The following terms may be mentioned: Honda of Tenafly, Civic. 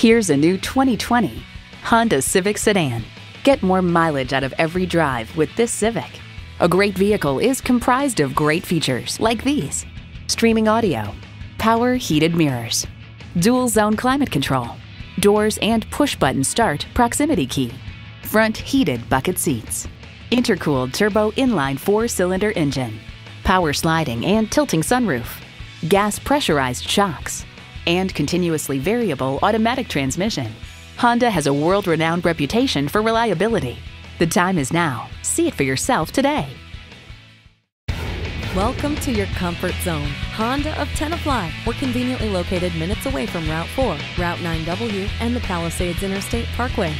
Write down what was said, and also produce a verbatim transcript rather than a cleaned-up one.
Here's a new twenty twenty Honda Civic sedan. Get more mileage out of every drive with this Civic. A great vehicle is comprised of great features like these: streaming audio, power heated mirrors, dual zone climate control, doors and push button start proximity key, front heated bucket seats, intercooled turbo inline four cylinder engine, power sliding and tilting sunroof, gas pressurized shocks, and continuously variable automatic transmission. Honda has a world-renowned reputation for reliability. The time is now. See it for yourself today. Welcome to your comfort zone. Honda of Tenafly. We're conveniently located minutes away from Route four, Route nine W, and the Palisades Interstate Parkway.